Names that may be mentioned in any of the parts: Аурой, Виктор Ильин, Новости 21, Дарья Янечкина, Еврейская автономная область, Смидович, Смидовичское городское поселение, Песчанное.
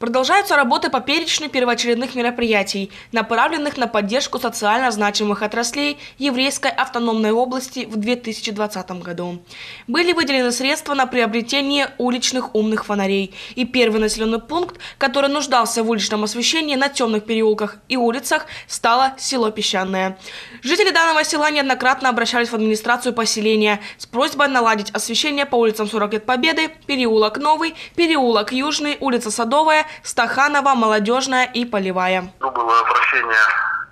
Продолжаются работы по перечню первоочередных мероприятий, направленных на поддержку социально значимых отраслей Еврейской автономной области в 2020 году. Были выделены средства на приобретение уличных умных фонарей. И первый населенный пункт, который нуждался в уличном освещении на темных переулках и улицах, стало село Песчанное. Жители данного села неоднократно обращались в администрацию поселения с просьбой наладить освещение по улицам 40 лет Победы, переулок Новый, переулок Южный, улица Садовая, Стаханова, Молодежная и Полевая. Было обращение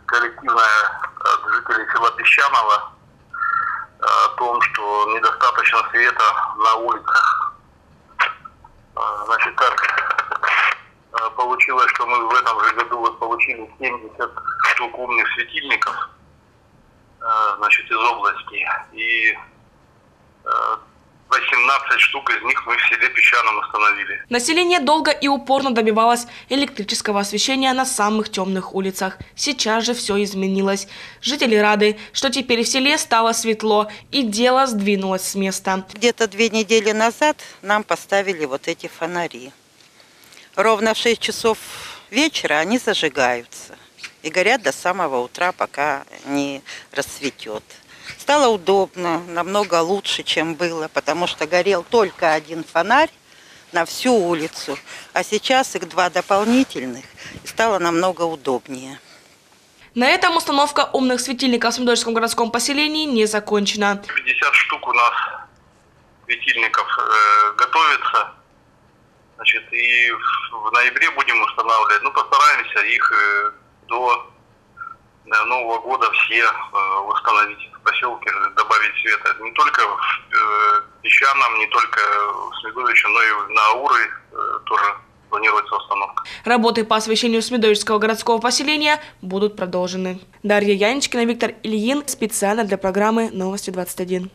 коллективное от жителей села Песчаного о том, что недостаточно света на улицах. Значит, так получилось, что мы в этом же году получили 70 штук умных светильников, значит, из области. И 18 штук из них мы в селе Песчаном установили. Население долго и упорно добивалось электрического освещения на самых темных улицах. Сейчас же все изменилось. Жители рады, что теперь в селе стало светло, и дело сдвинулось с места. Где-то 2 недели назад нам поставили вот эти фонари. Ровно в 6 часов вечера они зажигаются и горят до самого утра, пока не расцветет. Стало удобно, намного лучше, чем было, потому что горел только один фонарь на всю улицу, а сейчас их 2 дополнительных, и стало намного удобнее. На этом установка умных светильников в Смидовичском городском поселении не закончена. 50 штук у нас светильников готовится, значит, и в ноябре будем устанавливать, ну постараемся их до Нового года все установить в поселке, добавить света. Не только в Песчаном, не только в Смидовиче, но и на Аурой тоже планируется установка. Работы по освещению Смидовичского городского поселения будут продолжены. Дарья Янечкина, Виктор Ильин. Специально для программы «Новости 21».